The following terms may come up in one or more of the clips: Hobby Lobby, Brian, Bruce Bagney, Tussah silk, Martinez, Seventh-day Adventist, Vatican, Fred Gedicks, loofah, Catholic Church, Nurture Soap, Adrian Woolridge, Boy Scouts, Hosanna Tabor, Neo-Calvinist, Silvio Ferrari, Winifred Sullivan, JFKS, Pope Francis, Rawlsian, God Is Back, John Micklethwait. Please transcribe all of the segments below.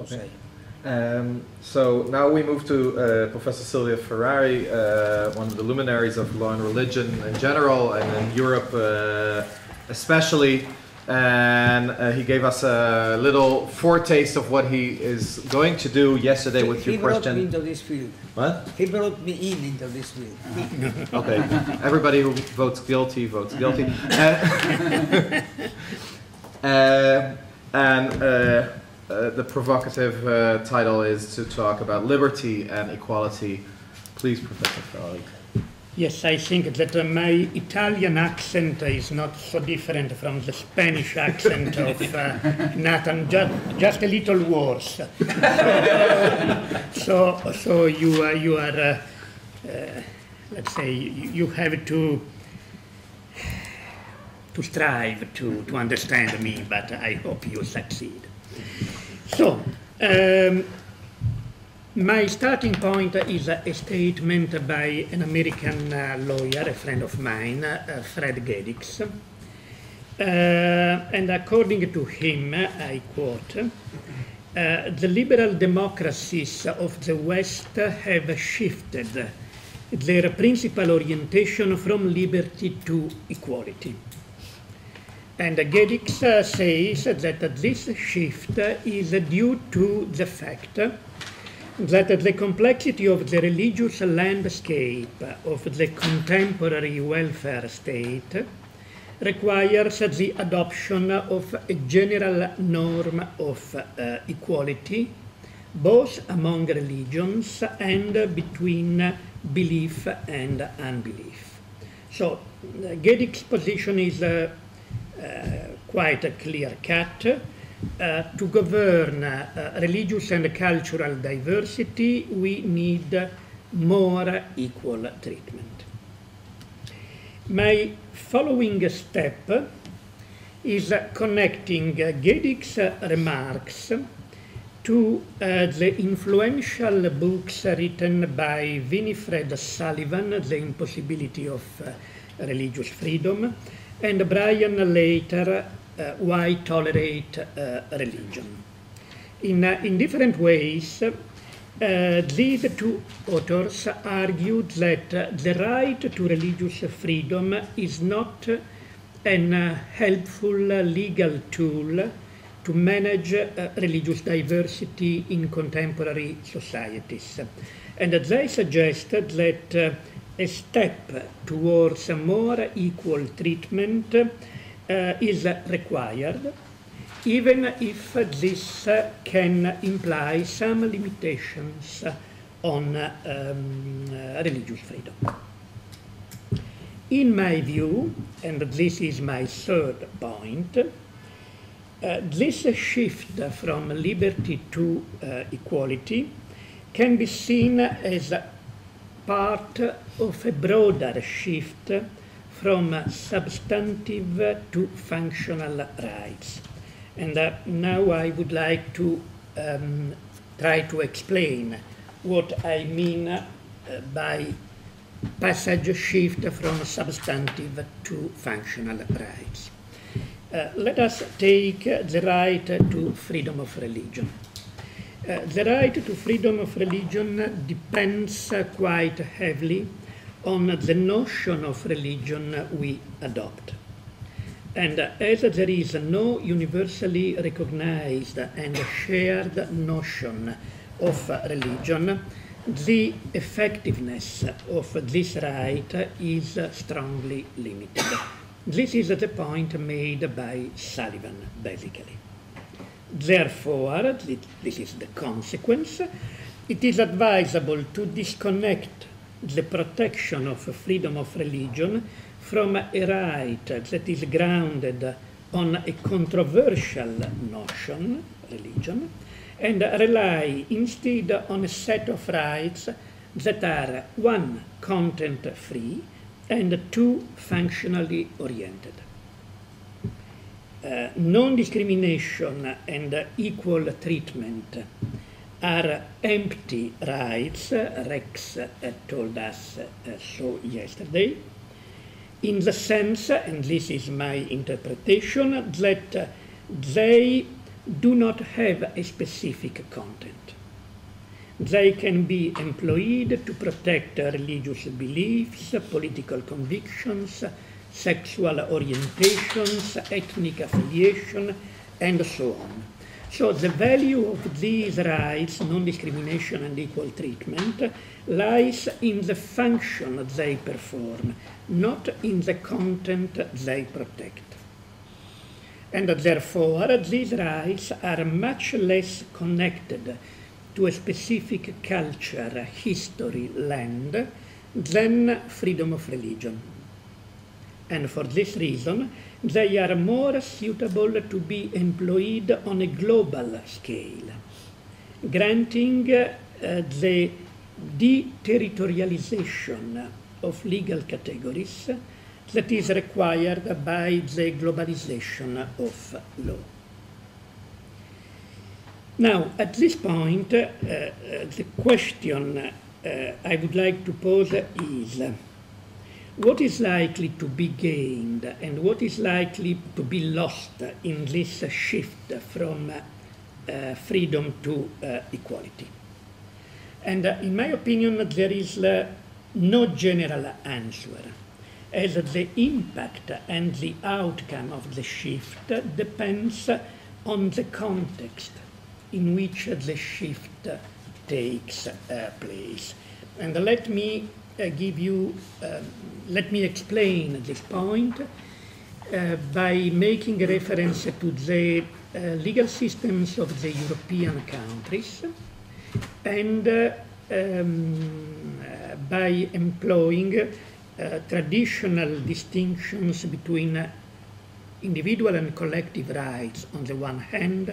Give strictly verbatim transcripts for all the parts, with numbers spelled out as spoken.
Okay. Um, so now we move to uh, Professor Silvio Ferrari, uh, one of the luminaries of law and religion in general, and in Europe uh, especially. And uh, he gave us a little foretaste of what he is going to do yesterday with he your question. He brought me into this field. What? He brought me in into this field. Okay. Everybody who votes guilty votes guilty. uh, uh, and uh, uh, the provocative uh, title is to talk about liberty and equality. Please, Professor Ferrari. Yes, I think that uh, my Italian accent is not so different from the Spanish accent of uh, Nathan, just, just a little worse. So, so, so you are, you are uh, uh, let's say, you, you have to to strive to, to understand me, but I hope you succeed. So, um, my starting point is a statement by an American uh, lawyer, a friend of mine, uh, Fred Gedicks. Uh, and according to him, I quote, uh, the liberal democracies of the West have shifted their principal orientation from liberty to equality. And Gedicks uh, says that this shift is due to the fact that the complexity of the religious landscape of the contemporary welfare state requires the adoption of a general norm of uh, equality, both among religions and between belief and unbelief. So Gedicks' position is uh, uh, quite a clear-cut. Uh, to govern uh, religious and cultural diversity, we need more equal treatment. My following step is connecting Gedicks' remarks to uh, the influential books written by Winifred Sullivan, The Impossibility of uh, Religious Freedom, and Brian later, Uh, why tolerate uh, religion? In, uh, in different ways, uh, these two authors argued that uh, the right to religious freedom is not an uh, helpful legal tool to manage uh, religious diversity in contemporary societies. And they suggested that uh, a step towards a more equal treatment Uh, is required, even if this uh, can imply some limitations on um, religious freedom. In my view, and this is my third point, uh, this shift from liberty to uh, equality can be seen as part of a broader shift from substantive to functional rights. And uh, now I would like to um, try to explain what I mean uh, by passage shift from substantive to functional rights. Uh, let us take the right to freedom of religion. Uh, the right to freedom of religion depends uh, quite heavily on the notion of religion we adopt. And as there is no universally recognized and shared notion of religion, the effectiveness of this right is strongly limited. This is the point made by Sullivan, basically. Therefore, this is the consequence, it is advisable to disconnect the protection of freedom of religion from a right that is grounded on a controversial notion, religion, and rely instead on a set of rights that are, one, content-free, and two, functionally oriented. Uh, non-discrimination and equal treatment are empty rights, Rex uh, told us uh, so yesterday, in the sense, and this is my interpretation, that uh, they do not have a specific content. They can be employed to protect religious beliefs, political convictions, sexual orientations, ethnic affiliation, and so on. So the value of these rights, non-discrimination and equal treatment, lies in the function they perform, not in the content they protect. And therefore, these rights are much less connected to a specific culture, history, land, than freedom of religion. And for this reason, they are more suitable to be employed on a global scale, granting uh, the deterritorialization of legal categories that is required by the globalization of law. Now, at this point, uh, the question uh, I would like to pose is, what is likely to be gained and what is likely to be lost in this shift from uh, freedom to uh, equality? And uh, in my opinion, there is uh, no general answer, as the impact and the outcome of the shift depends on the context in which the shift takes uh, place. And let me Uh, give you, uh, let me explain this point uh, by making reference to the uh, legal systems of the European countries and uh, um, uh, by employing uh, traditional distinctions between uh, individual and collective rights on the one hand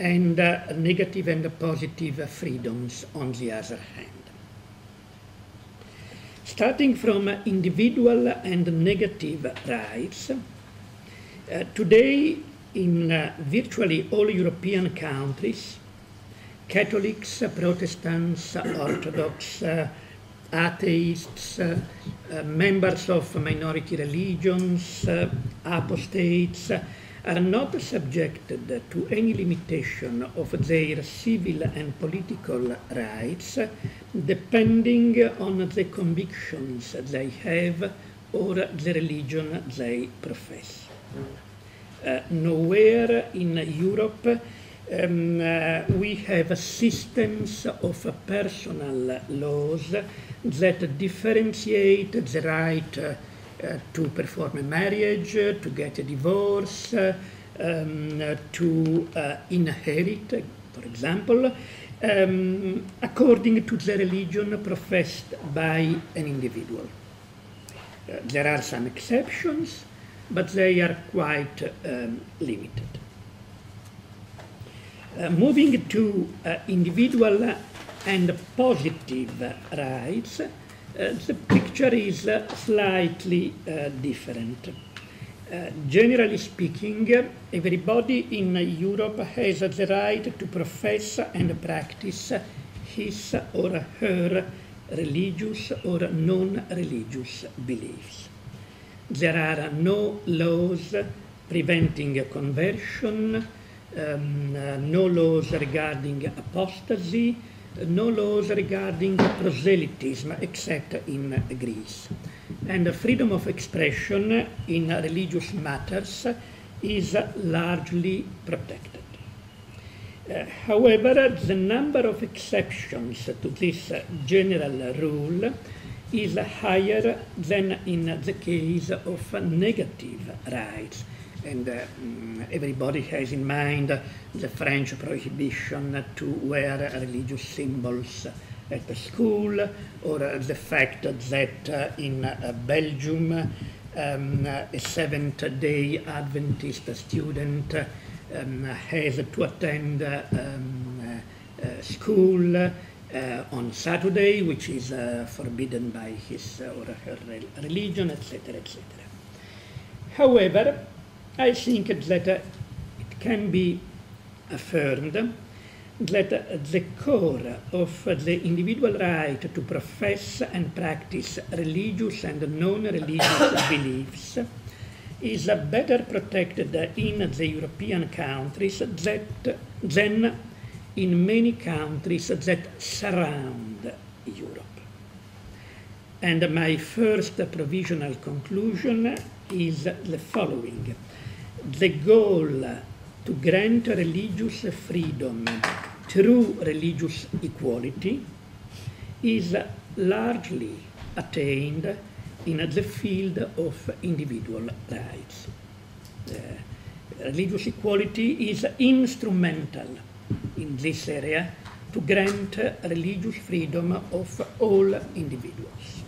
and uh, negative and positive freedoms on the other hand. Starting from individual and negative rights, uh, today in uh, virtually all European countries, Catholics, Protestants, Orthodox, uh, atheists, uh, uh, members of minority religions, uh, apostates, uh, are not subjected to any limitation of their civil and political rights depending on the convictions they have or the religion they profess. Uh, nowhere in Europe um, uh, we have systems of personal laws that differentiate the right uh, Uh, to perform a marriage, uh, to get a divorce, uh, um, uh, to uh, inherit, uh, for example, um, according to the religion professed by an individual. Uh, there are some exceptions, but they are quite um, limited. Uh, moving to uh, individual and positive rights, Uh, the picture is uh, slightly uh, different. Uh, generally speaking, uh, everybody in uh, Europe has uh, the right to profess and practice his or her religious or non-religious beliefs. There are no laws preventing a conversion, um, uh, no laws regarding apostasy, no laws regarding proselytism, except in Greece. And freedom of expression in religious matters is largely protected. Uh, however, the number of exceptions to this general rule is higher than in the case of negative rights. And uh, everybody has in mind the French prohibition to wear religious symbols at the school, or the fact that uh, in uh, Belgium um, a Seventh-day Adventist student um, has to attend um, uh, school uh, on Saturday, which is uh, forbidden by his or her religion, et cetera, et cetera. However, I think that uh, it can be affirmed that uh, the core of uh, the individual right to profess and practice religious and non-religious beliefs is better protected in the European countries than in many countries that surround Europe. And my first provisional conclusion is the following. The goal to grant religious freedom through religious equality is largely attained in the field of individual rights. Uh, religious equality is instrumental in this area to grant religious freedom of all individuals.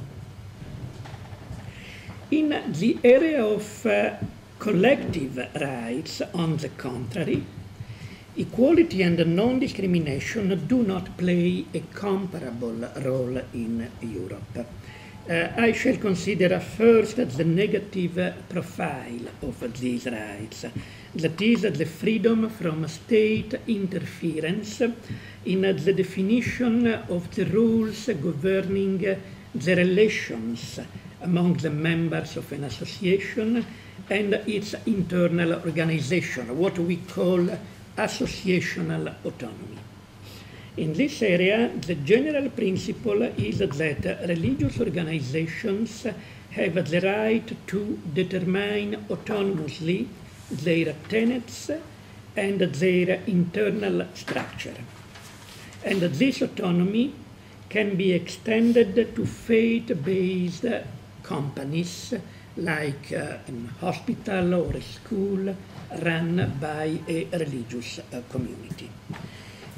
In the area of uh, collective rights, on the contrary, equality and non-discrimination do not play a comparable role in Europe. Uh, I shall consider first the negative profile of these rights, that is, the freedom from state interference in the definition of the rules governing the relations among the members of an association and its internal organization, what we call associational autonomy. In this area, the general principle is that religious organizations have the right to determine autonomously their tenets and their internal structure. And this autonomy can be extended to faith-based companies like uh, a hospital or a school run by a religious uh, community.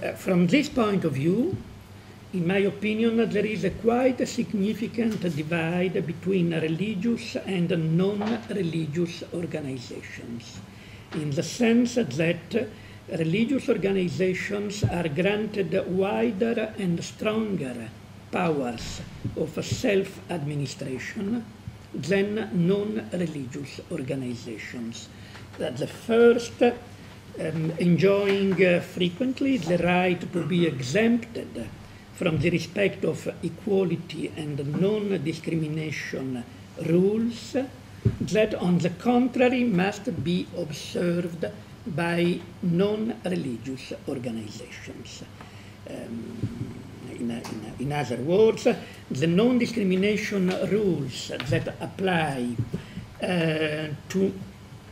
Uh, from this point of view, in my opinion, there is a quite a significant divide between religious and non-religious organizations, in the sense that religious organizations are granted wider and stronger powers of self-administration than non-religious organizations. That the first Um, enjoying uh, frequently the right to be exempted from the respect of equality and non-discrimination rules that, on the contrary, must be observed by non-religious organizations. Um, in, in, in other words, the non-discrimination rules that apply uh, to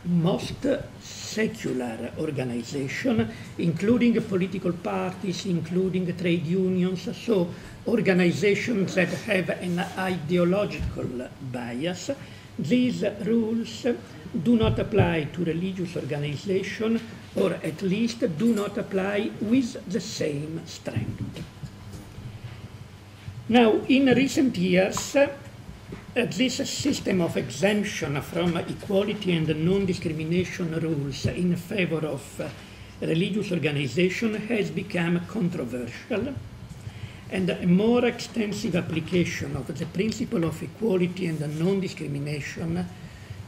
most secular organizations, including political parties, including trade unions, so organizations that have an ideological bias, these rules do not apply to religious organizations, or at least do not apply with the same strength. Now, in recent years, this system of exemption from equality and non-discrimination rules in favor of religious organization has become controversial, and a more extensive application of the principle of equality and non-discrimination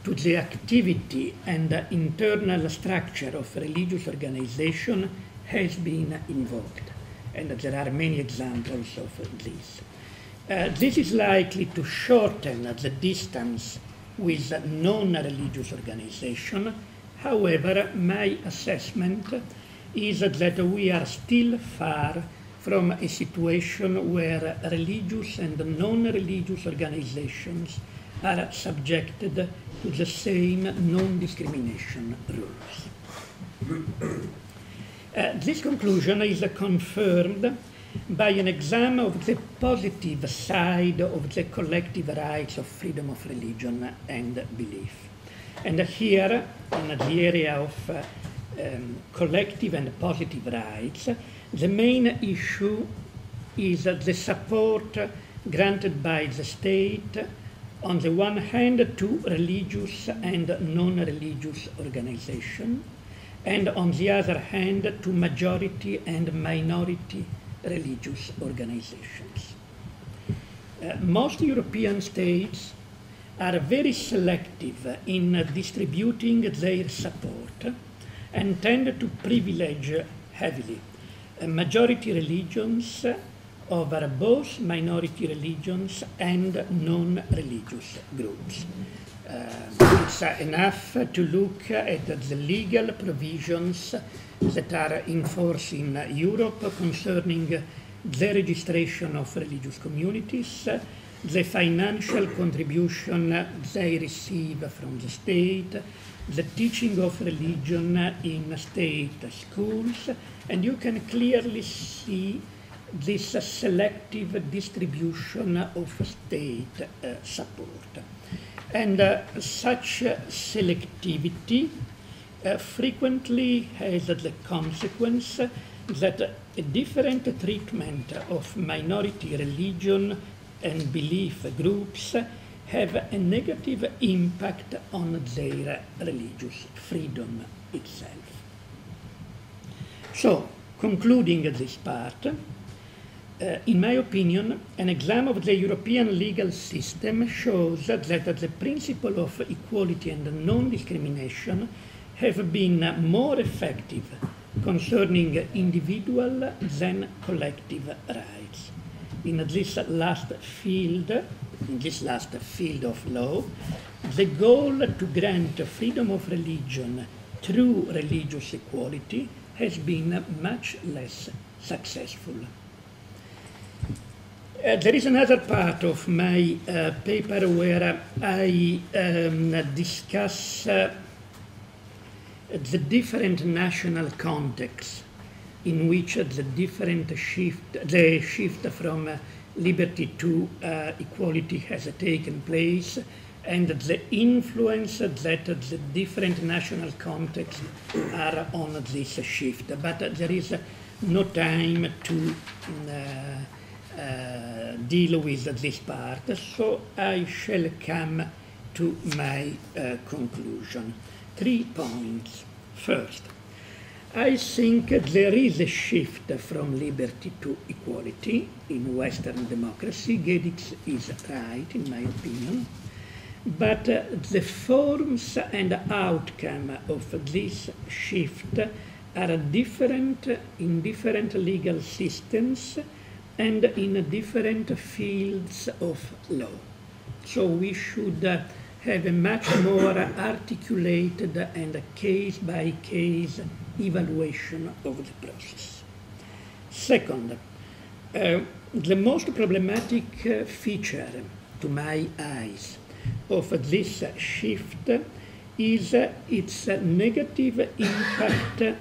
to the activity and internal structure of religious organization has been invoked, and there are many examples of this. Uh, this is likely to shorten the distance with non-religious organization. However, my assessment is that we are still far from a situation where religious and non-religious organizations are subjected to the same non-discrimination rules. Uh, this conclusion is confirmed by an exam of the positive side of the collective rights of freedom of religion and belief. And here, in the area of uh, um, collective and positive rights, the main issue is the support granted by the state, on the one hand, to religious and non-religious organizations, and on the other hand, to majority and minority religious organizations. Uh, most European states are very selective in uh, distributing their support and tend to privilege heavily uh, majority religions over both minority religions and non-religious groups. Uh, it's uh, enough to look at the legal provisions that are in force in Europe concerning the registration of religious communities, the financial contribution they receive from the state, the teaching of religion in state schools, and you can clearly see this selective distribution of state uh, support. And uh, such uh, selectivity uh, frequently has the consequence that a different treatment of minority religion and belief groups have a negative impact on their religious freedom itself. So, concluding this part, Uh, in my opinion, an exam of the European legal system shows that the principle of equality and non-discrimination have been more effective concerning individual than collective rights. In this last field, in this last field of law, the goal to grant freedom of religion through religious equality has been much less successful. Uh, there is another part of my uh, paper where I um, discuss uh, the different national contexts in which the different shift, the shift from uh, liberty to uh, equality has taken place, and the influence that the different national contexts are on this shift. But there is no time to uh, Uh, deal with this part, so I shall come to my uh, conclusion. Three points. First, I think there is a shift from liberty to equality in Western democracy. Gedicks is right, in my opinion, but uh, the forms and outcome of this shift are different in different legal systems and in different fields of law. So we should uh, have a much more articulated and case-by-case evaluation of the process. Second, uh, the most problematic uh, feature, to my eyes, of this shift is uh, its negative impact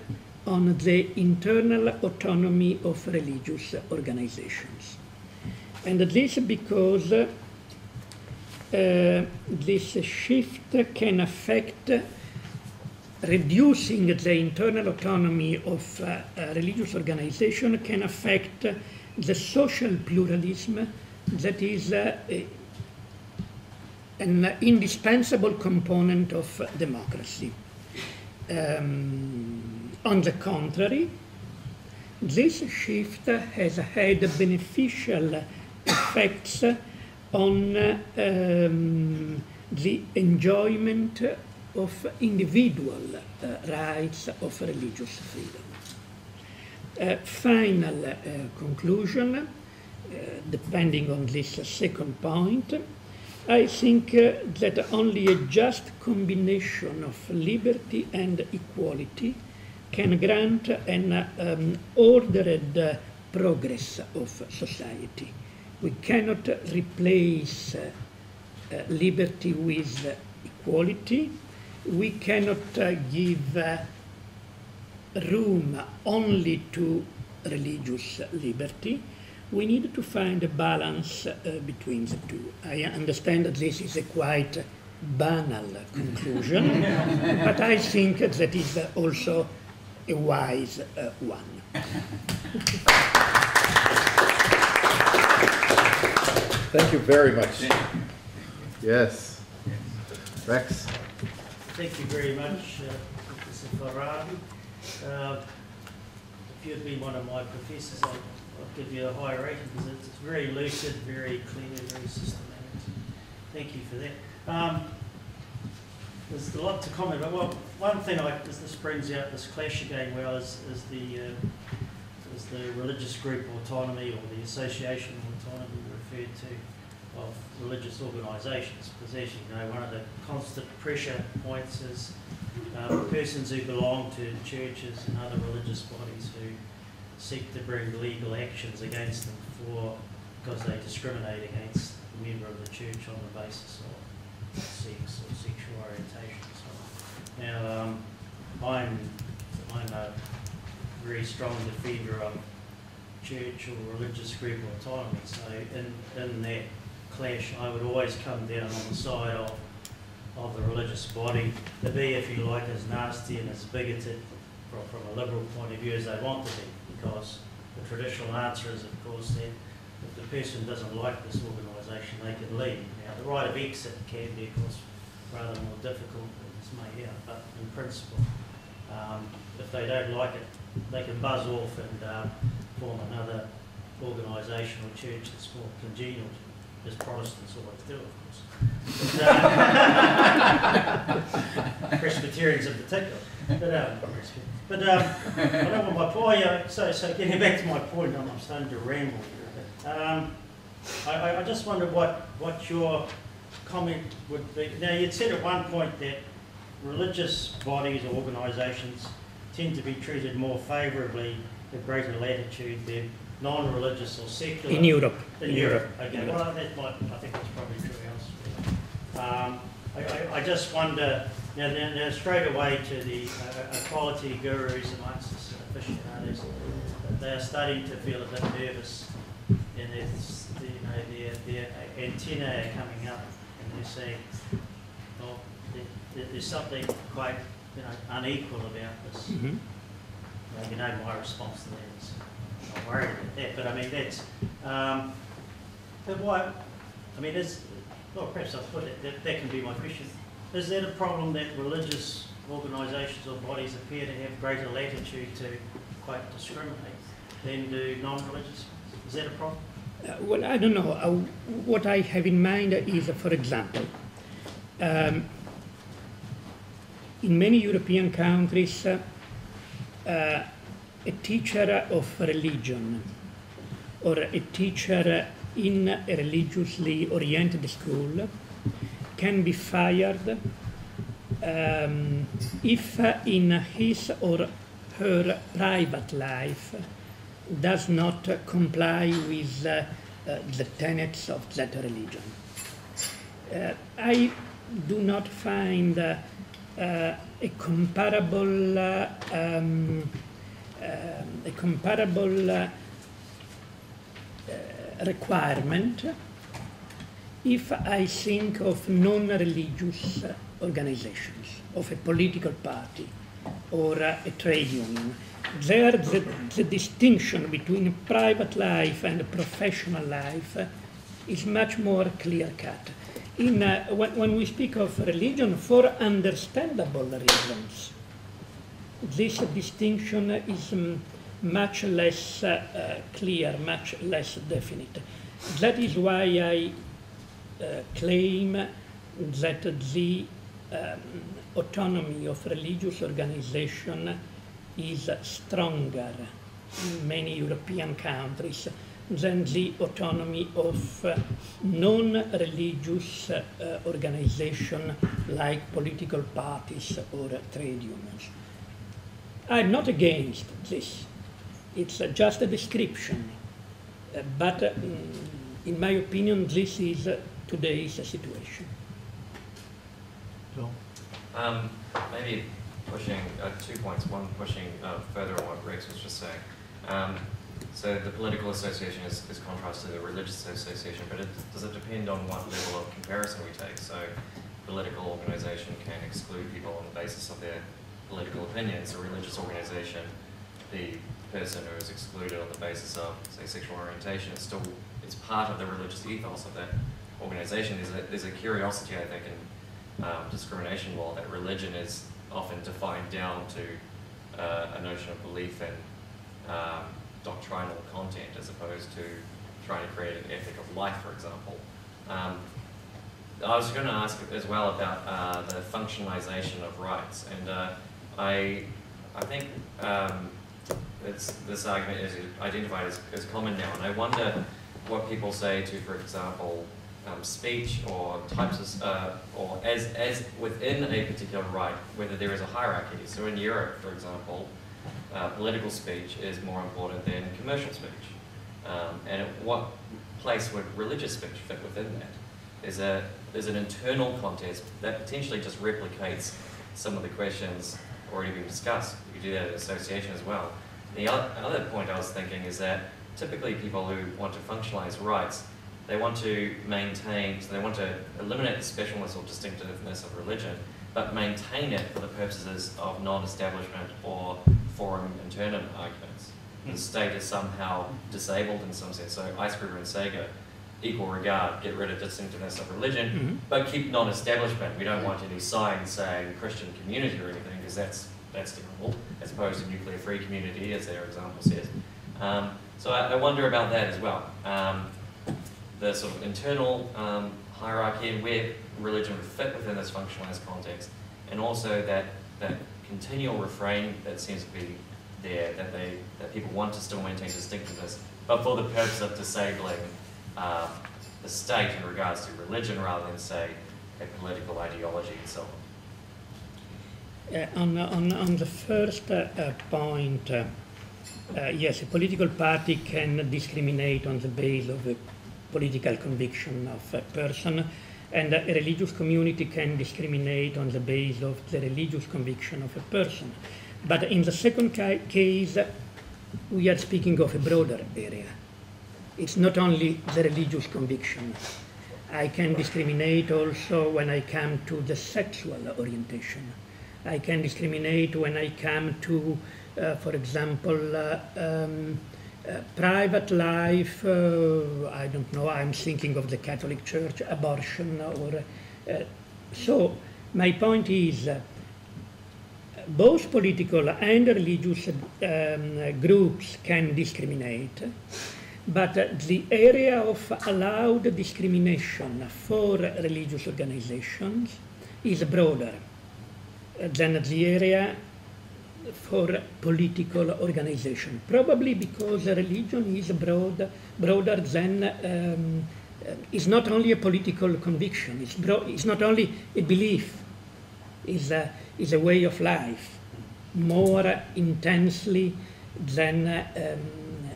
on the internal autonomy of religious organizations. And this because uh, this shift can affect reducing the internal autonomy of uh, a religious organization can affect the social pluralism that is uh, an indispensable component of democracy. Um, On the contrary, this shift has had beneficial effects on um, the enjoyment of individual uh, rights of religious freedom. Uh, final uh, conclusion, uh, depending on this uh, second point, I think uh, that only a just combination of liberty and equality can grant an um, ordered uh, progress of society. We cannot replace uh, uh, liberty with uh, equality. We cannot uh, give uh, room only to religious liberty. We need to find a balance uh, between the two. I understand that this is a quite banal conclusion, but I think that is uh, also a wise uh, one. Thank you very much. You. Yes. yes. Rex. Thank you very much, uh, Professor Ferrari. Uh, if you'd been one of my professors, I'll, I'll give you a high rating because it's very lucid, very clear, very systematic. Thank you for that. Um, There's a lot to comment about. Well, one thing I, this brings out this clash again well is, is the, uh, is the religious group autonomy or the association autonomy referred to of religious organisations. Because, as you know, one of the constant pressure points is um, persons who belong to churches and other religious bodies who seek to bring legal actions against them for because they discriminate against a member of the church on the basis of sex or sexual orientation. So, now, um, I'm, I'm a very strong defender of church or religious group autonomy. So in, in that clash, I would always come down on the side of, of the religious body to be, if you like, as nasty and as bigoted from, from a liberal point of view as they want to be. Because the traditional answer is, of course, that if the person doesn't like this organisation, they can leave. Now, the right of exit can be, of course, rather more difficult than this may have, but in principle, um, if they don't like it, they can buzz off and uh, form another organisation or church that's more congenial, as Protestants always do, of course. But, uh, Presbyterians in particular. But, um, but um, I don't want my point, uh, so, so getting back to my point, I'm starting to ramble here. Um, I, I just wonder what, what your comment would be. Now, you'd said at one point that religious bodies or organisations tend to be treated more favourably with greater latitude than non-religious or secular. In Europe. In, in Europe. Europe. Okay. In well, that might, I think that's probably true elsewhere. Um, I, I, I just wonder, now, now, now straight away to the uh, equality gurus amongst us aficionados, they are starting to feel a bit nervous and it's, you know, their, their antennae are coming up and they're saying, oh, there, there's something quite, you know, unequal about this. Mm-hmm. Well, you know, my response to that is, I'm not worried about that, but I mean, that's, um, but why, I mean, is, well, perhaps I'll put it, that, that can be my question. Is that a problem that religious organisations or bodies appear to have greater latitude to quite discriminate than do non-religious? Is that a problem? Uh, well, I don't know. Uh, what I have in mind is, uh, for example, um, in many European countries, uh, uh, a teacher of religion or a teacher in a religiously oriented school can be fired um, if in his or her private life does not comply with uh, uh, the tenets of that religion. Uh, I do not find uh, Uh, a comparable, uh, um, uh, a comparable uh, uh, requirement if I think of non-religious uh, organizations, of a political party or uh, a trade union. There, the, the distinction between private life and professional life uh, is much more clear-cut. In, uh, when, when we speak of religion, for understandable reasons, this distinction is um, much less uh, uh, clear, much less definite. That is why I uh, claim that the um, autonomy of religious organization is stronger in many European countries than the autonomy of uh, non-religious uh, uh, organizations like political parties or uh, trade unions. I'm not against this. It's uh, just a description. Uh, but uh, in my opinion, this is uh, today's uh, situation. John? Um, maybe pushing uh, two points. One, pushing uh, further on what Rex was just saying. Um, So the political association is, is contrasted to the religious association, but it, does it depend on what level of comparison we take? So political organisation can exclude people on the basis of their political opinions. A religious organisation, the person who is excluded on the basis of, say, sexual orientation is still, it's part of the religious ethos of that organisation. There's a, there's a curiosity, I think, in um, discrimination law that religion is often defined down to uh, a notion of belief and um, doctrinal content as opposed to trying to create an ethic of life, for example. Um, I was going to ask as well about uh, the functionalization of rights, and uh, I, I think um, it's, this argument is identified as, as common now, and I wonder what people say to, for example, um, speech or types of, uh, or as, as within a particular right, whether there is a hierarchy. So in Europe, for example, uh, political speech is more important than commercial speech. Um, and what place would religious speech fit within that? There's, a, there's an internal contest that potentially just replicates some of the questions already been discussed. You could do that in association as well. The other, another point I was thinking is that typically people who want to functionalize rights, they want to maintain, so they want to eliminate the specialness or distinctiveness of religion, but maintain it for the purposes of non-establishment or forum internum arguments. The state is somehow disabled in some sense, so Icebreaker and Sega, equal regard, get rid of distinctiveness of religion, mm-hmm. but keep non-establishment. We don't want any signs saying Christian community or anything, because that's that's terrible, as opposed to nuclear-free community, as their example says. Um, so I, I wonder about that as well. Um, the sort of internal um, hierarchy and where religion would fit within this functionalized context, and also that, that continual refrain that seems to be there, that, they, that people want to still maintain distinctiveness, but for the purpose of disabling Uh, the state in regards to religion rather than, say, a political ideology and so on. Uh, on, on, on the first uh, point, uh, uh, yes, a political party can discriminate on the basis of a political conviction of a person, and a religious community can discriminate on the basis of the religious conviction of a person. But in the second ca case, we are speaking of a broader area. It's not only the religious conviction. I can discriminate also when I come to the sexual orientation. I can discriminate when I come to, uh, for example, uh, um, uh, private life. Uh, I don't know, I'm thinking of the Catholic Church, abortion, or... Uh, so my point is, uh, both political and religious um, groups can discriminate. But uh, the area of allowed discrimination for religious organizations is broader than the area for political organization, probably because religion is broad, broader than, um, it's not only a political conviction, it's, bro it's not only a belief, it's a, it's a way of life, more intensely than um,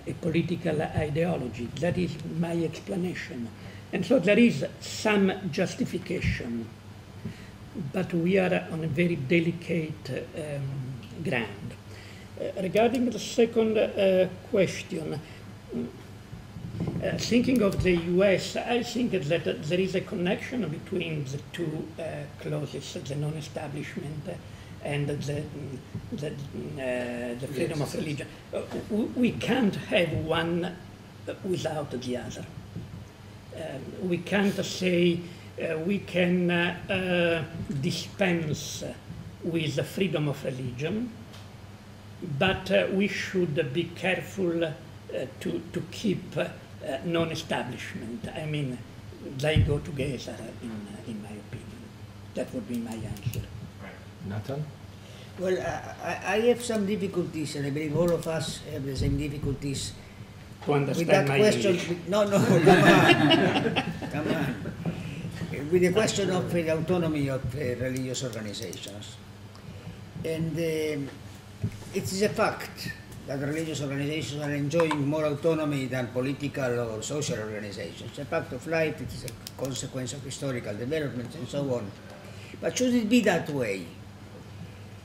a political ideology. That is my explanation. And so there is some justification, but we are on a very delicate um, ground. Uh, regarding the second uh, question, uh, thinking of the U S, I think that uh, there is a connection between the two uh, clauses, the non-establishment uh, and the, the, uh, the freedom of religion. Uh, we can't have one without the other. Uh, we can't say uh, we can uh, uh, dispense with the freedom of religion, but uh, we should be careful uh, to, to keep uh, non-establishment. I mean, they go together, in, in my opinion. That would be my answer. Nathan? Well, I, I have some difficulties, and I believe all of us have the same difficulties. To understand with that my question, with, no, no, come on, come on. With the question of the autonomy of uh, religious organizations, and uh, it is a fact that religious organizations are enjoying more autonomy than political or social organizations. It's a fact of life. It is a consequence of historical developments and so on. But should it be that way?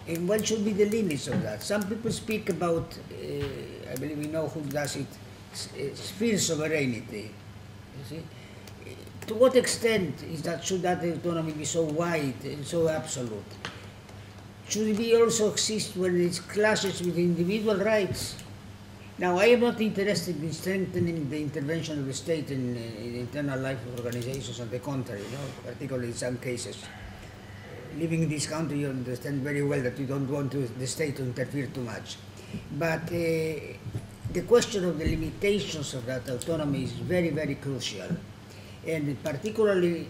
And what should be the limits of that? Some people speak about, uh, I believe we know who does it, sphere sovereignty. You see? To what extent is that, should that autonomy be so wide and so absolute? Should it be also exist when it clashes with individual rights? Now, I am not interested in strengthening the intervention of the state in, in the internal life of organizations, on the contrary, you know, particularly in some cases. Living in this country, you understand very well that you don't want to, the state to interfere too much. But uh, the question of the limitations of that autonomy is very, very crucial. And particularly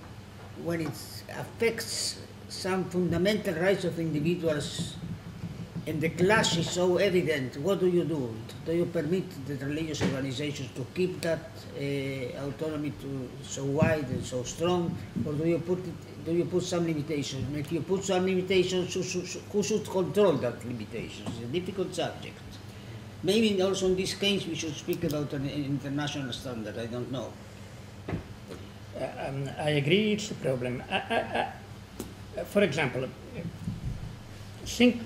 when it affects some fundamental rights of individuals and the clash is so evident, what do you do? Do you permit the religious organizations to keep that uh, autonomy to so wide and so strong, or do you put it, do you put some limitations? And if you put some limitations, who should, who should control that limitation? It's a difficult subject. Maybe also in this case we should speak about an international standard. I don't know. Uh, um, I agree, it's a problem. I, I, I, for example, think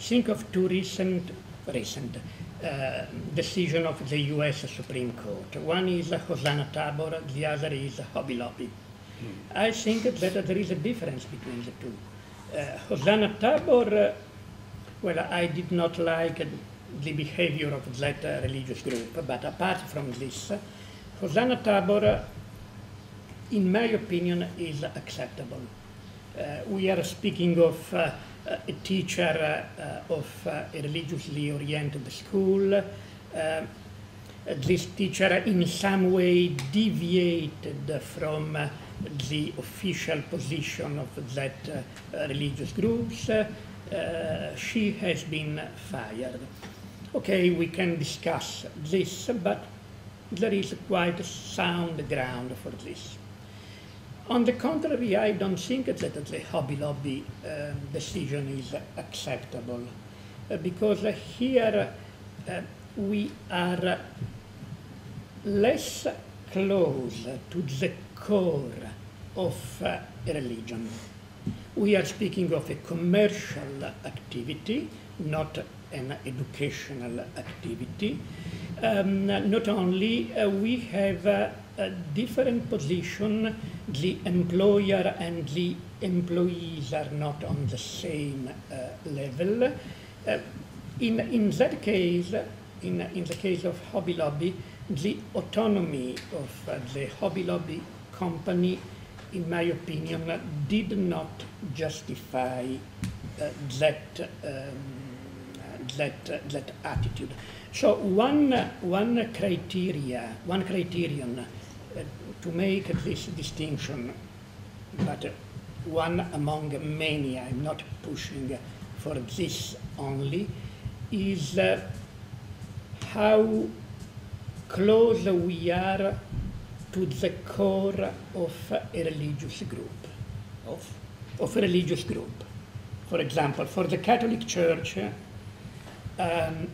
think of two recent recent uh, decision of the U S Supreme Court. One is a Hosanna Tabor, the other is a Hobby Lobby. Mm. I think that there is a difference between the two. Uh, Hosanna Tabor, uh, well, I did not like Uh, the behavior of that uh, religious group, but apart from this, uh, Hosanna Tabor, uh, in my opinion, is acceptable. Uh, we are speaking of uh, a teacher uh, uh, of uh, a religiously oriented school. Uh, this teacher in some way deviated from uh, the official position of that uh, religious groups. Uh, uh, she has been fired. Okay, we can discuss this, but there is quite sound ground for this. On the contrary, I don't think that the Hobby Lobby uh, decision is acceptable, uh, because uh, here uh, we are less close to the core of uh, religion. We are speaking of a commercial activity, not an educational activity. Um, not only, uh, we have uh, a different position. The employer and the employees are not on the same uh, level. Uh, in, in that case, in, in the case of Hobby Lobby, the autonomy of uh, the Hobby Lobby company, in my opinion, uh, did not justify uh, that um, That, uh, that attitude. So one, uh, one criteria, one criterion uh, to make this distinction, but uh, one among many, I'm not pushing for this only, is uh, how close we are to the core of a religious group, of, of a religious group. For example, for the Catholic Church, uh, Um,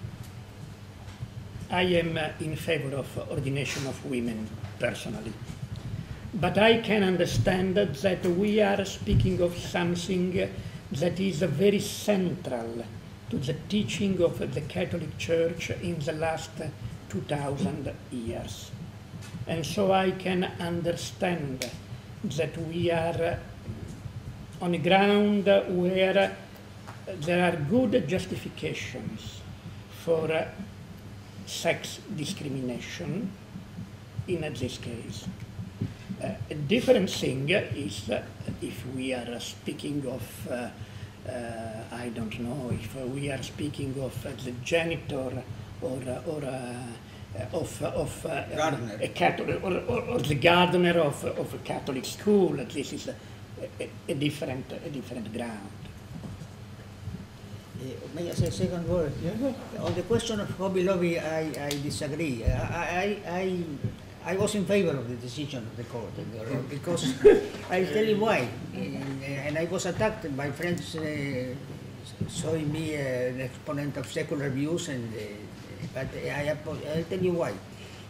I am uh, in favor of ordination of women, personally. But I can understand that we are speaking of something that is very central to the teaching of the Catholic Church in the last two thousand years. And so I can understand that we are on a ground where there are good justifications for uh, sex discrimination in uh, this case. Uh, a different thing is uh, if we are speaking of, uh, uh, I don't know, if we are speaking of uh, the janitor or, or uh, of, of uh, a Catholic, or, or, or the gardener of, of a Catholic school. This is a, a, a, different, a different ground. May I say a second word? Yeah. On the question of Hobby Lobby, I, I disagree. I, I, I was in favor of the decision of the court, because I'll tell you why. And I was attacked. My friends uh, saw in me uh, an exponent of secular views, and, uh, but I, I'll tell you why.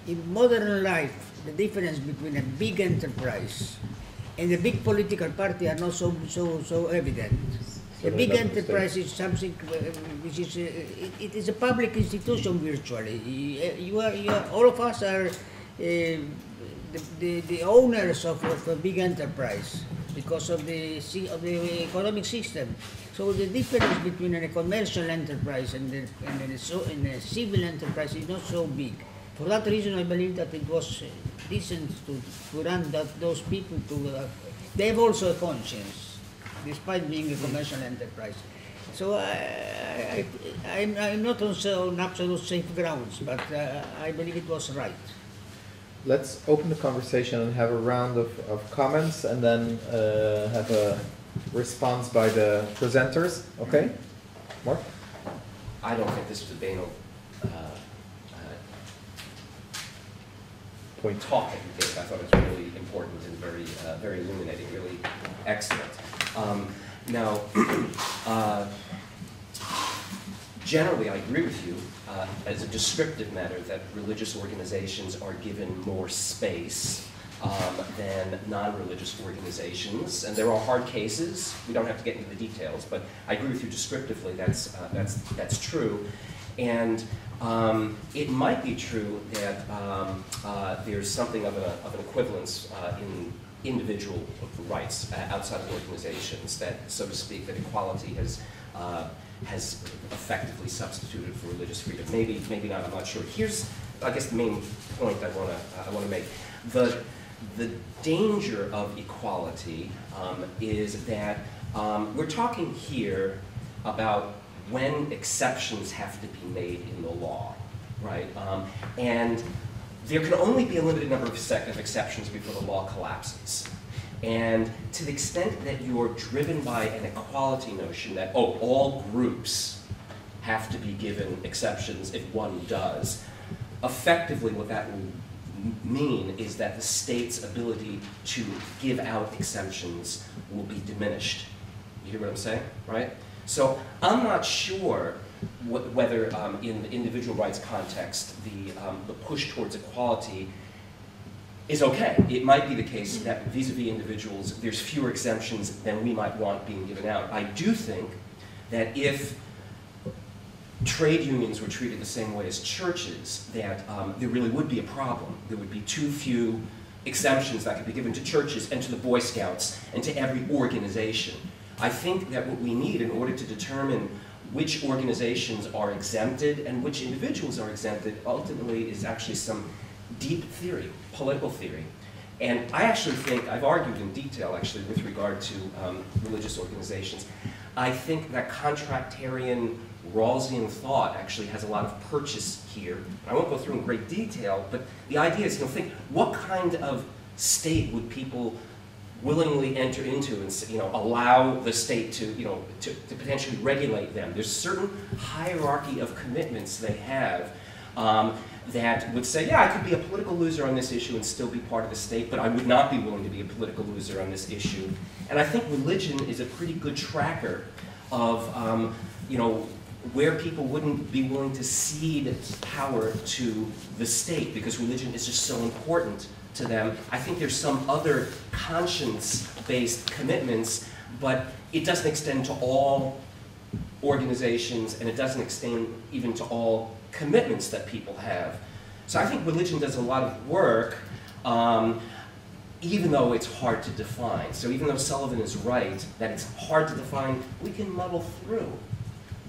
In modern life, the difference between a big enterprise and a big political party are not so, so, so evident. A big enterprise is something which is uh, it, it is a public institution virtually. You are, you are all of us are uh, the, the the owners of, of a big enterprise because of the of the economic system. So the difference between a commercial enterprise and the, and, the, so, and a civil enterprise is not so big. For that reason, I believe that it was decent to, to run that those people to. Uh, they have also a conscience, despite being a commercial enterprise. So I, I, I'm, I'm not on, on absolute safe grounds, but uh, I believe it was right. Let's open the conversation and have a round of, of comments, and then uh, have a response by the presenters. Okay? Mark? I don't think this is a banal uh, uh, talk that you gave. I thought it was really important and very, uh, very illuminating, really excellent. Um, now, uh, generally, I agree with you uh, as a descriptive matter that religious organizations are given more space um, than non-religious organizations, and there are hard cases. We don't have to get into the details, but I agree with you descriptively. That's uh, that's that's true, and um, it might be true that um, uh, there's something of, a, of an equivalence uh, in individual rights uh, outside of organizations. That, so to speak, that equality has. Uh, has effectively substituted for religious freedom. Maybe, maybe not. I'm not sure. Here's, I guess, the main point I want to uh, I want to make. The the danger of equality um, is that um, we're talking here about when exceptions have to be made in the law, right? Um, and there can only be a limited number of, of exceptions before the law collapses. And to the extent that you're driven by an equality notion that, oh, all groups have to be given exceptions if one does, effectively what that will mean is that the state's ability to give out exemptions will be diminished. You hear what I'm saying, right? So I'm not sure wh whether um, in the individual rights context, the, um, the push towards equality is okay. It might be the case that vis-a-vis individuals, there's fewer exemptions than we might want being given out. I do think that if trade unions were treated the same way as churches, that um, there really would be a problem. There would be too few exemptions that could be given to churches and to the Boy Scouts and to every organization. I think that what we need in order to determine which organizations are exempted and which individuals are exempted ultimately is actually some deep theory, political theory. And I actually think, I've argued in detail actually with regard to um, religious organizations, I think that contractarian, Rawlsian thought actually has a lot of purchase here. I won't go through in great detail, but the idea is, you know, think, what kind of state would people willingly enter into and, you know, allow the state to, you know, to, to potentially regulate them? There's certain hierarchy of commitments they have um, that would say, yeah, I could be a political loser on this issue and still be part of the state, but I would not be willing to be a political loser on this issue. And I think religion is a pretty good tracker of, um, you know, where people wouldn't be willing to cede power to the state, because religion is just so important to them. I think there's some other conscience-based commitments, but it doesn't extend to all organizations, and it doesn't extend even to all commitments that people have. So I think religion does a lot of work, um, even though it's hard to define. So even though Sullivan is right that it's hard to define, we can muddle through,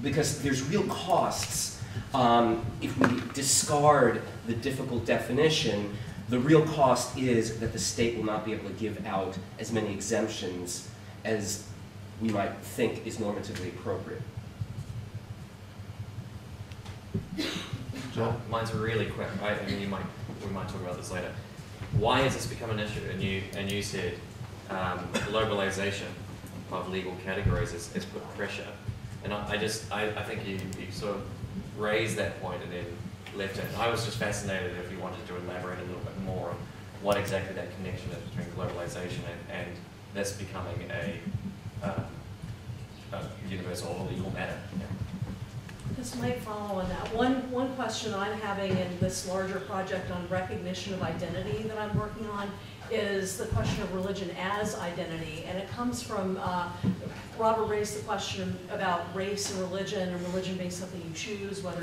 because there's real costs. Um, if we discard the difficult definition, the real cost is that the state will not be able to give out as many exemptions as we might think is normatively appropriate. John? Mine's really quick. I mean, you might, we might talk about this later. Why has this become an issue? And you, and you said um, globalization of legal categories has, has put pressure. And I, I just, I, I think you, you sort of raised that point and then left it. And I was just fascinated if you wanted to elaborate a little bit more on what exactly that connection is between globalization and, and this becoming a, uh, a universal legal matter. Yeah. This might follow on that. One, one question I'm having in this larger project on recognition of identity that I'm working on is the question of religion as identity. And it comes from, uh, Robert raised the question about race and religion, and religion being something you choose, whether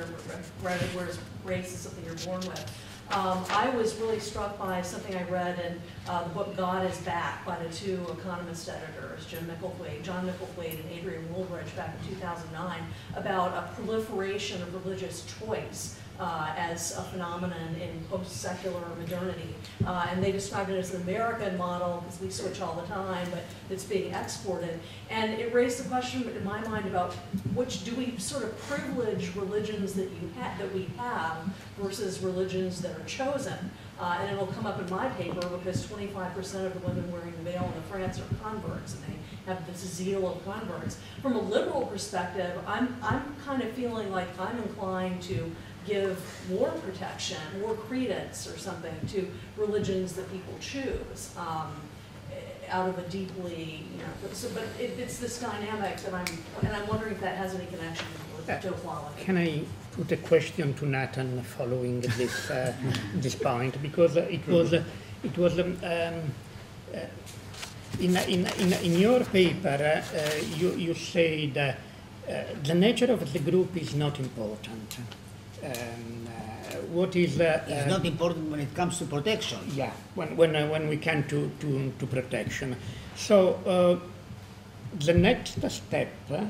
whereas race is something you're born with. Um, I was really struck by something I read in uh, the book God Is Back by the two Economist editors, John Micklethwait, John Micklethwait and Adrian Woolridge, back in two thousand nine, about a proliferation of religious choice uh, as a phenomenon in post-secular modernity. Uh, and they described it as the American model, because we switch all the time, but it's being exported. And it raised the question in my mind about which do we sort of privilege religions that, you ha that we have versus religions that are chosen. Uh, and it'll come up in my paper because twenty-five percent of the women wearing the veil in France are converts, and they have this zeal of converts. From a liberal perspective, I'm, I'm kind of feeling like I'm inclined to give more protection, more credence or something to religions that people choose um, out of a deeply, you know, so, but it, it's this dynamic that I'm, and I'm wondering if that has any connection with to equality. Can I put a question to Nathan following this uh, this point, because it was uh, it was um, uh, in, in in in your paper uh, uh, you you said uh, uh, the nature of the group is not important. Um, uh, what is uh, it's um, not important when it comes to protection. Yeah, when when uh, when we come to to to protection. So uh, the next step, uh,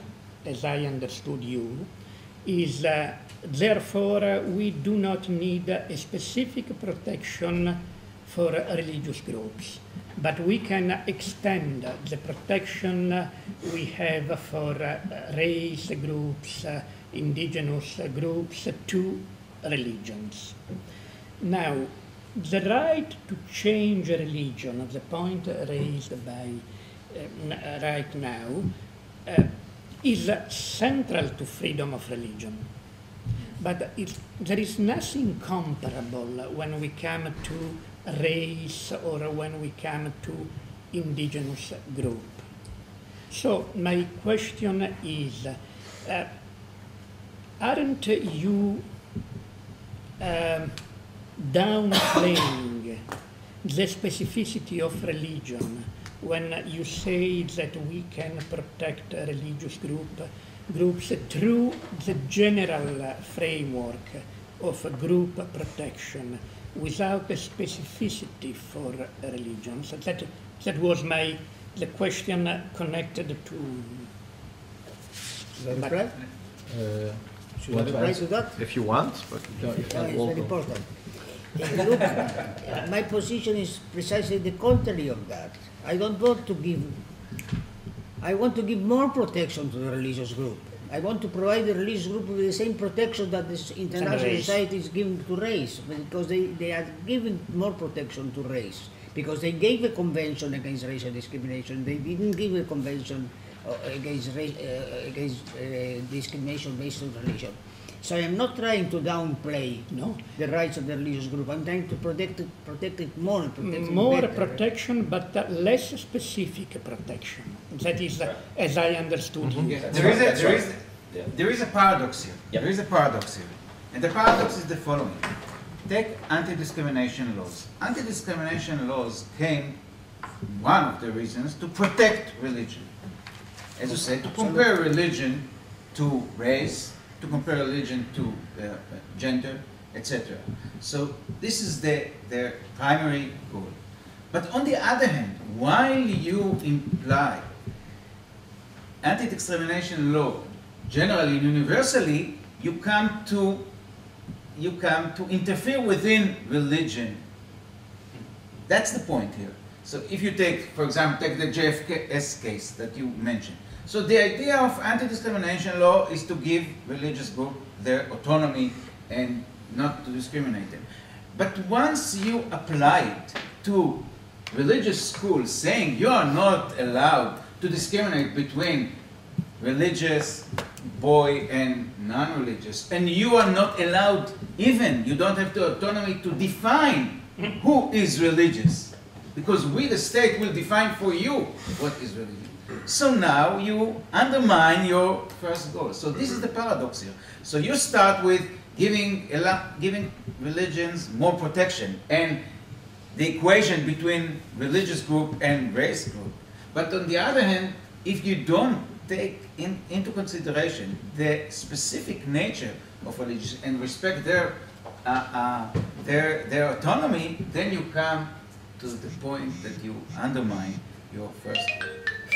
as I understood you, is. Uh, Therefore, uh, we do not need uh, a specific protection for uh, religious groups, but we can uh, extend uh, the protection uh, we have for uh, race groups, uh, indigenous uh, groups, uh, to religions. Now, the right to change religion, the point raised by uh, right now, uh, is uh, central to freedom of religion. But it, there is nothing comparable when we come to race or when we come to indigenous group. So my question is, uh, aren't you uh, downplaying the specificity of religion when you say that we can protect a religious group groups through the general framework of group protection without a specificity for religions? That, that was my, the question connected to... Is that a right? uh, Should I reply to that? If you want, but... No, if no, it's very go. important. Group, uh, my position is precisely the contrary of that. I don't want to give I want to give more protection to the religious group. I want to provide the religious group with the same protection that this international society is giving to race, because they, they are giving more protection to race, because they gave a convention against racial discrimination. They didn't give a convention uh, against, race, uh, against uh, discrimination based on religion. So I am not trying to downplay no. the rights of the religious group. I'm trying to protect it, protect it more, protect it more better. protection, but uh, less specific protection. That is, uh, as I understood. Mm-hmm. yeah, there, right. is a, there, right. is, yeah. there is a paradox here. Yeah. There is a paradox here, and the paradox is the following: take anti-discrimination laws. Anti-discrimination laws came, one of the reasons, to protect religion, as you say, to compare religion to race, to compare religion to uh, gender, et cetera. So this is the, their primary goal. But on the other hand, while you imply anti-discrimination law generally and universally, you come to you come to interfere within religion. That's the point here. So if you take, for example, take the J F K S case that you mentioned. So the idea of anti-discrimination law is to give religious groups their autonomy and not to discriminate them. But once you apply it to religious schools, saying you are not allowed to discriminate between religious boy and non-religious, and you are not allowed even, you don't have the autonomy to define who is religious, because we, the state, will define for you what is religious. So now you undermine your first goal. So this is the paradox here. So you start with giving, giving religions more protection and the equation between religious group and race group. But on the other hand, if you don't take in, into consideration the specific nature of religions and respect their, uh, uh, their, their autonomy, then you come to the point that you undermine your first goal.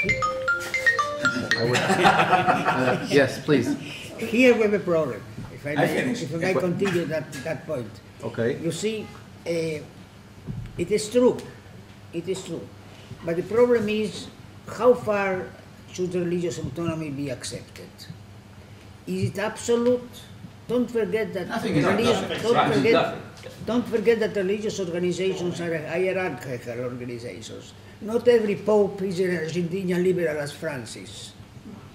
I would, uh, yes, please. Here we have a problem. If I, I may, if I may continue that, that point. Okay. You see, uh, it is true. It is true. But the problem is, how far should religious autonomy be accepted? Is it absolute? Don't forget that. Nothing religious, is don't forget, Don't forget that religious organizations are hierarchical organizations. Not every pope is an Argentinian liberal as Francis.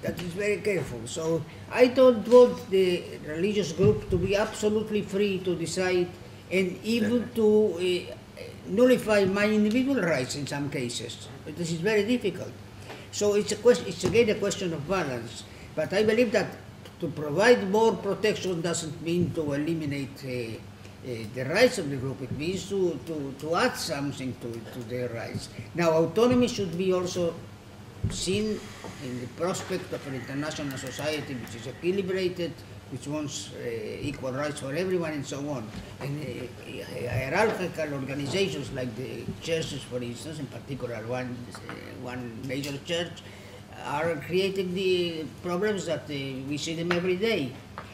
That is very careful. So I don't want the religious group to be absolutely free to decide and even to uh, nullify my individual rights in some cases. This is very difficult. So it's, a question, it's again a question of balance. But I believe that to provide more protection doesn't mean to eliminate uh, Uh, the rights of the group. It means to, to, to add something to, to their rights. Now, autonomy should be also seen in the prospect of an international society which is equilibrated, which wants uh, equal rights for everyone and so on. And uh, hierarchical organizations like the churches, for instance, in particular one, uh, one major church, are creating the problems that uh, we see them every day.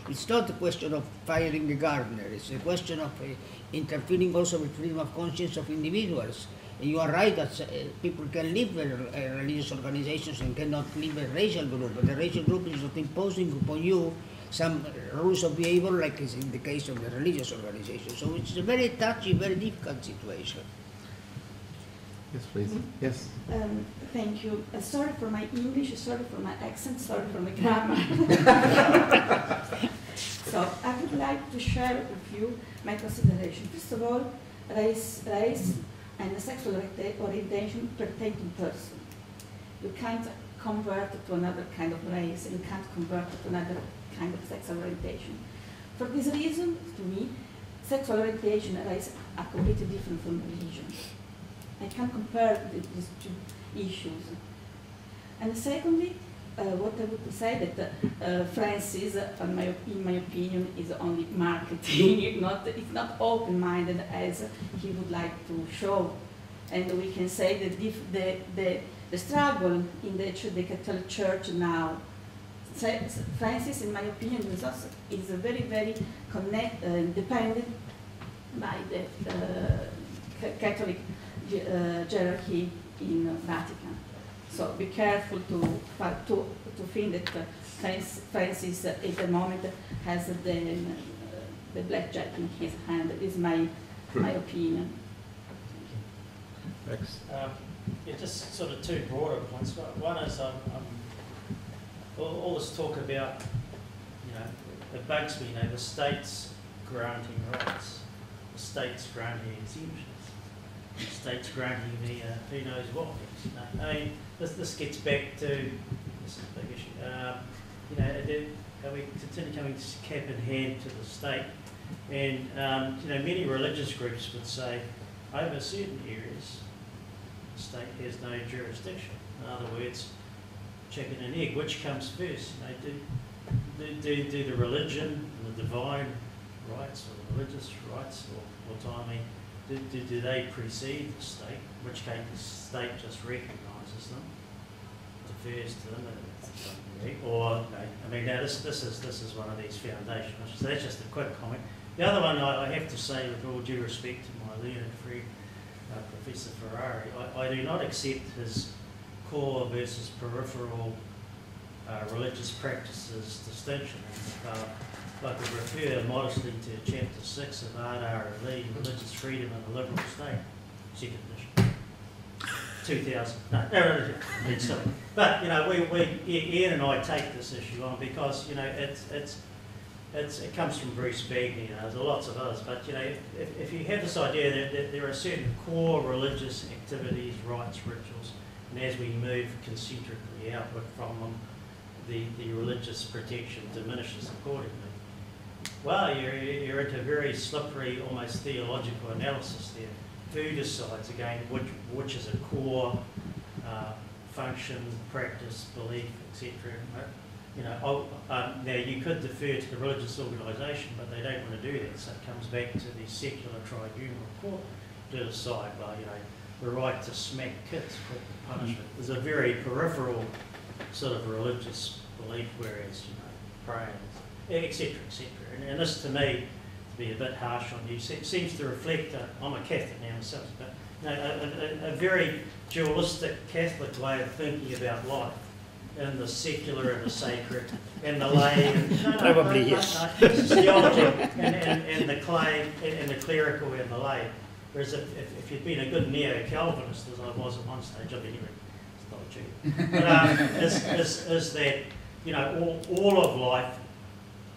It's not a question of firing a gardener. It's a question of uh, interfering also with freedom of conscience of individuals. And you are right that uh, people can live in uh, religious organizations and cannot live in a racial group. But the racial group is not imposing upon you some rules of behavior like is in the case of the religious organization. So it's a very touchy, very difficult situation. Yes, please. Mm-hmm. Yes. Um, thank you. Uh, sorry for my English, sorry for my accent, sorry for my grammar. So I would like to share with you my consideration. First of all, race, race and the sexual orientation pertain to person. You can't convert to another kind of race, and you can't convert to another kind of sexual orientation. For this reason, to me, sexual orientation and race are completely different from religion. I can't compare these two issues. And secondly, uh, what I would say that uh, Francis, uh, in, my, in my opinion, is only marketing. Not, it's not open-minded as he would like to show. And we can say that if the, the, the struggle in the, the Catholic Church now, Francis, in my opinion, is, also, is very, very connect, uh, dependent by the uh, Catholic Uh, hierarchy in uh, Vatican. So be careful to to, to think that uh, Francis, Francis uh, at the moment has the uh, the blackjack in his hand. Is my my opinion. Thanks. Um, yeah, just sort of two broader points. One is um, um, all, all this talk about, you know, it bugs me, you know, the states granting rights, the states granting exemptions. States granting me uh, who knows what. You know, I mean, this this gets back to this is a big issue. Um, you know, are we continue coming cap in hand to the state, and um, you know, many religious groups would say over certain areas, the state has no jurisdiction. In other words, chicken and egg, which comes first? You know, do, do do do the religion, and the divine rights, or the religious rights, or autonomy? Do, do, do they precede the state, in which case the state just recognises them, defers to them, or, I mean, now this, this, is, this is one of these foundations. So that's just a quick comment. The other one I, I have to say, with all due respect to my learned friend, uh, Professor Ferrari, I, I do not accept his core versus peripheral uh, religious practices distinction. Uh, I could refer modestly to Chapter six of R R L E, Religious Freedom in a Liberal State, second edition, two thousand. No, no, no, no. But, you know, we, we, Ian and I take this issue on because, you know, it's, it's, it's, it comes from Bruce Bagney, you know, there's lots of others, but, you know, if, if you have this idea that, that there are certain core religious activities, rites, rituals, and as we move concentrically outward from them, the, the religious protection diminishes accordingly. Well, you're, you're into a very slippery, almost theological analysis there. Who decides, again, which, which is a core uh, function, practice, belief, et cetera. You know, um, now, you could defer to the religious organisation, but they don't want to do that, so it comes back to the secular tribunal court to decide, well, you know, the right to smack kids for punishment. There's a very peripheral sort of religious belief, whereas, you know, praying, et cetera, et cetera. And, and this, to me, to be a bit harsh on you, seems to reflect, a, I'm a Catholic now myself, but you know, a, a, a very dualistic Catholic way of thinking about life. in the secular and the sacred, in the lay, and, no, no, probably no, no, yes, no, no, theology, and, and, and the clay, and, and the clerical and the lay. Whereas if, if, if you'd been a good Neo-Calvinist, as I was at one stage, I'd be hearing theology. But um, is, is, is that, you know, all, all of life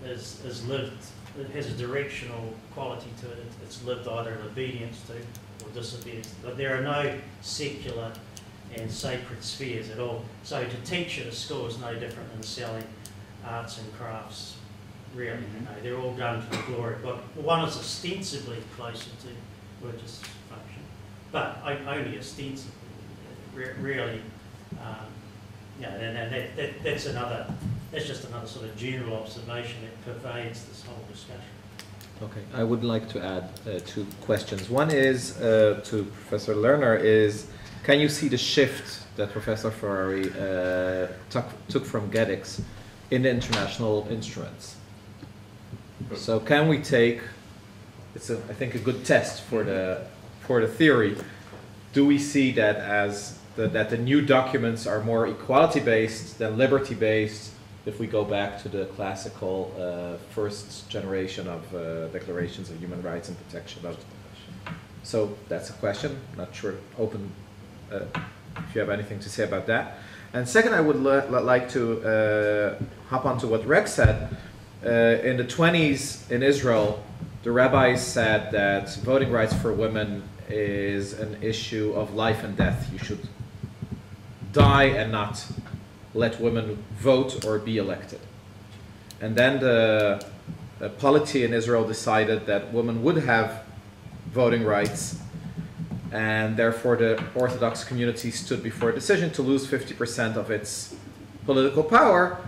is, is lived, it has a directional quality to it. It's lived either in obedience to or disobedience. But there are no secular and sacred spheres at all. So to teach at a school is no different than selling arts and crafts, really. Mm-hmm. You know, they're all done for the glory of God. One is ostensibly closer to religious function, but only ostensibly, really. Um, yeah, and, and that, that, that's another, that's just another sort of general observation that pervades this whole discussion. Okay, I would like to add uh, two questions. One is uh, to Professor Lerner is, can you see the shift that Professor Ferrari uh, took from Gedicks in the international instruments? So can we take, it's a, I think a good test for the, for the theory, do we see that as the, that the new documents are more equality-based than liberty-based if we go back to the classical uh, first generation of uh, declarations of human rights and protection of? So that's a question, not sure, open, uh, if you have anything to say about that. And second, I would like to uh, hop onto what Rex said. Uh, in the twenties in Israel, the rabbis said that voting rights for women is an issue of life and death. You should die and not let women vote or be elected. And then the, the polity in Israel decided that women would have voting rights, and therefore the Orthodox community stood before a decision to lose fifty percent of its political power,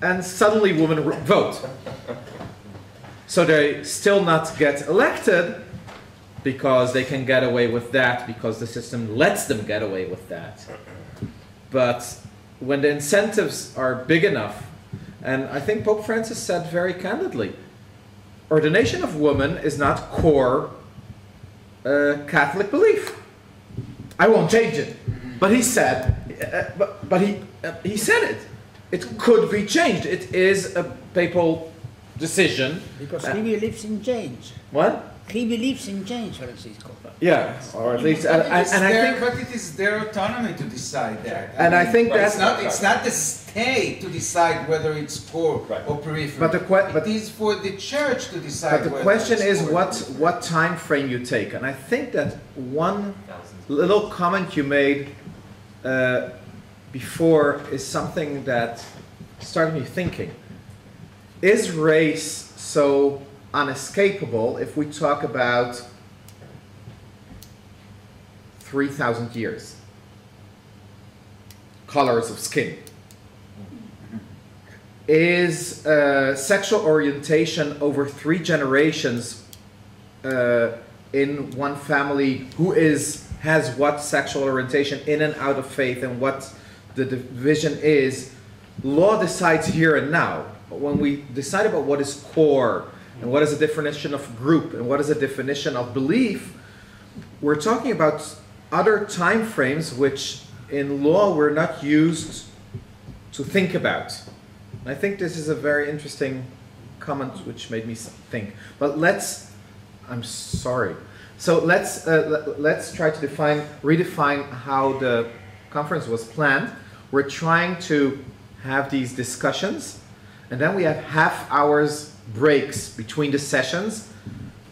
and suddenly women vote. So they still not get elected, because they can get away with that, because the system lets them get away with that. But when the incentives are big enough, and I think Pope Francis said very candidly, ordination of women is not core uh, Catholic belief. I won't change it, but he said, uh, but, but he, uh, he said it. It could be changed. It is a papal decision. Because he believes in change. What? He believes in change, Francisco. Yeah, or at least, and, and, and I their, think, but it is their autonomy to decide that. I and mean, I think that's it's not it's not the state to decide whether it's core right. or peripheral. But the but it is for the church to decide. But the question is what what time frame you take, and I think that one little comment you made uh, before is something that started me thinking: is race so unescapable if we talk about three thousand years, colors of skin? Is uh, sexual orientation over three generations uh, in one family, who is has what sexual orientation in and out of faith and what the division is, law decides here and now. But when we decide about what is core, and what is the definition of group, and what is the definition of belief, we're talking about other time frames which in law we're not used to think about. And I think this is a very interesting comment which made me think. But let's, I'm sorry. So let's, uh, let's try to define, redefine how the conference was planned. We're trying to have these discussions, and then we have half hours breaks between the sessions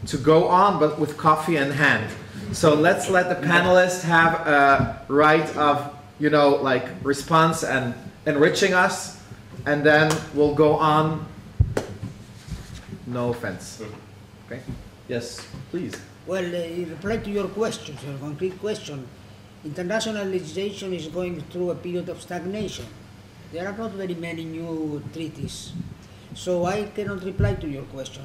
to go on, but with coffee in hand. So let's let the panelists have a right of, you know, like response and enriching us, and then we'll go on. No offense. Okay. Yes, please. Well, uh, in reply to your question, your concrete question, international legislation is going through a period of stagnation. There are not very many new treaties. So I cannot reply to your question.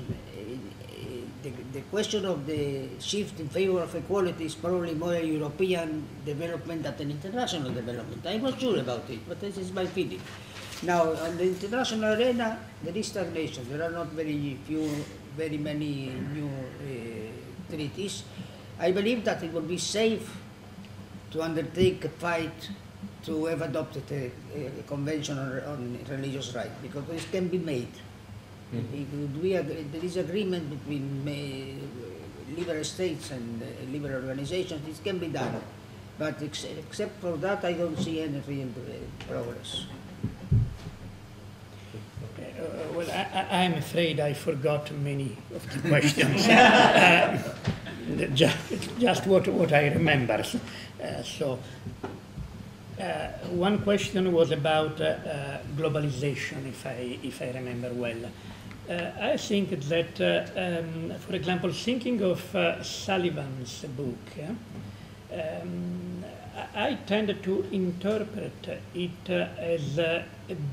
The, the question of the shift in favor of equality is probably more a European development than an international development. I'm not sure about it, but this is my feeling. Now, on the international arena, there is stagnation. There are not very few, very many new uh, treaties. I believe that it would be safe to undertake a fight to have adopted a, a convention on, on religious rights, because this can be made. Mm-hmm. we agree, there is agreement between uh, liberal states and uh, liberal organizations. It can be done, but ex except for that, I don't see any real progress. Uh, well, I, I'm afraid I forgot many of the questions. uh, just just what, what I remember. Uh, so. Uh, one question was about uh, uh, globalization, if I, if I remember well. Uh, I think that, uh, um, for example, thinking of uh, Sullivan's book, uh, um, I tend to interpret it uh, as a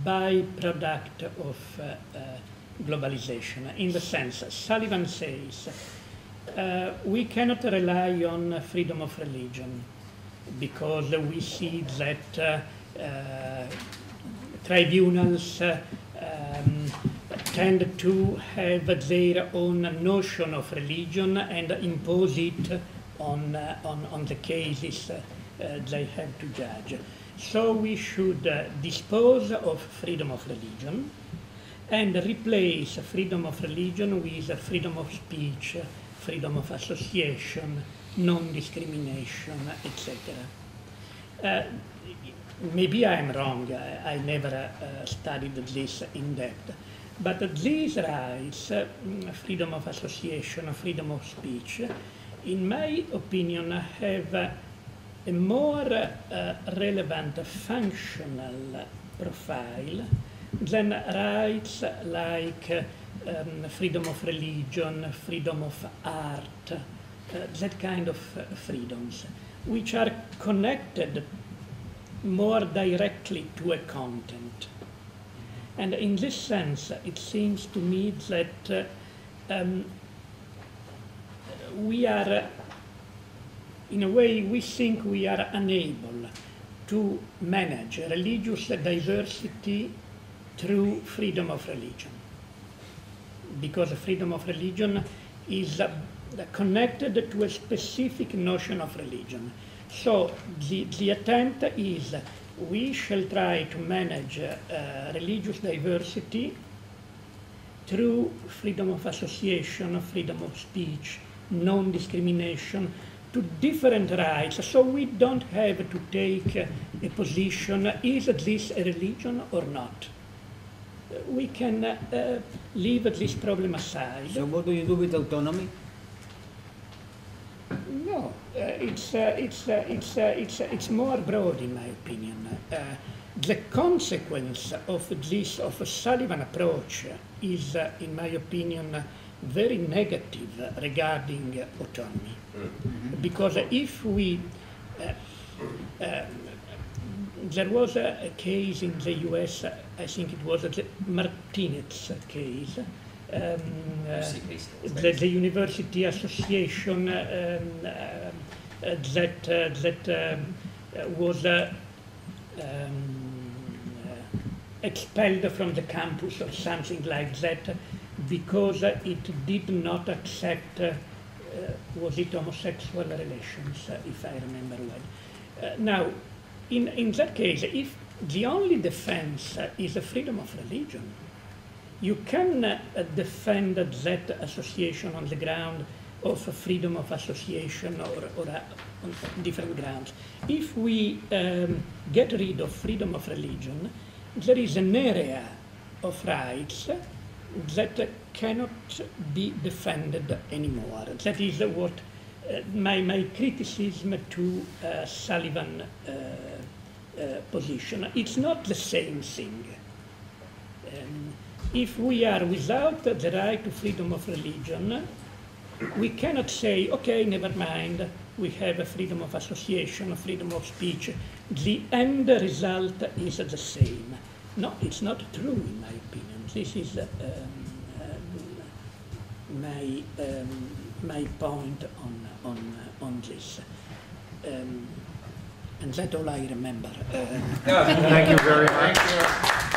byproduct of uh, uh, globalization, in the sense Sullivan says, uh, we cannot rely on freedom of religion, because we see that uh, uh, tribunals uh, um, tend to have their own notion of religion and impose it on, uh, on, on the cases uh, they have to judge. So we should uh, dispose of freedom of religion and replace freedom of religion with freedom of speech, freedom of association, non-discrimination, et cetera. Uh, maybe I'm wrong, I, I never uh, studied this in depth, but these rights, uh, freedom of association, freedom of speech, in my opinion, have uh, a more uh, relevant functional profile than rights like uh, um, freedom of religion, freedom of art, Uh, that kind of uh, freedoms, which are connected more directly to a content. And in this sense, it seems to me that uh, um, we are, uh, in a way, we think we are unable to manage religious diversity through freedom of religion, because freedom of religion is uh, connected to a specific notion of religion. So the, the attempt is, we shall try to manage uh, religious diversity through freedom of association, freedom of speech, non-discrimination, to different rights. So we don't have to take a position, is this a religion or not? We can uh, leave this problem aside. So what do you do with autonomy? No, uh, it's, uh, it's, uh, it's, uh, it's, uh, it's more broad, in my opinion. Uh, the consequence of this, of a Sullivan approach, is, uh, in my opinion, very negative regarding uh, autonomy. Mm-hmm. Because if we, uh, uh, there was a case in the U S, I think it was the Martinez case, Um, uh, the, the university association um, uh, that uh, that um, was uh, um, uh, expelled from the campus or something like that, because it did not accept uh, was it homosexual relations, if I remember well. Uh, now, in in that case, if the only defense is the freedom of religion, you can uh, defend that association on the ground of freedom of association or, or uh, on different grounds. If we um, get rid of freedom of religion, there is an area of rights that cannot be defended anymore. That is what uh, my, my criticism to uh, Sullivan uh, uh, position. It's not the same thing. Um, If we are without the right to freedom of religion, we cannot say, okay, never mind, we have a freedom of association, freedom of speech. The end result is the same. No, it's not true, in my opinion. This is um, um, my, um, my point on, on, on this. Um, and that's all I remember. Uh, yeah, thank you very much.